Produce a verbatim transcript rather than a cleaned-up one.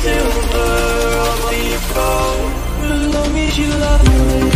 silver on my phone. Love me, she loves me.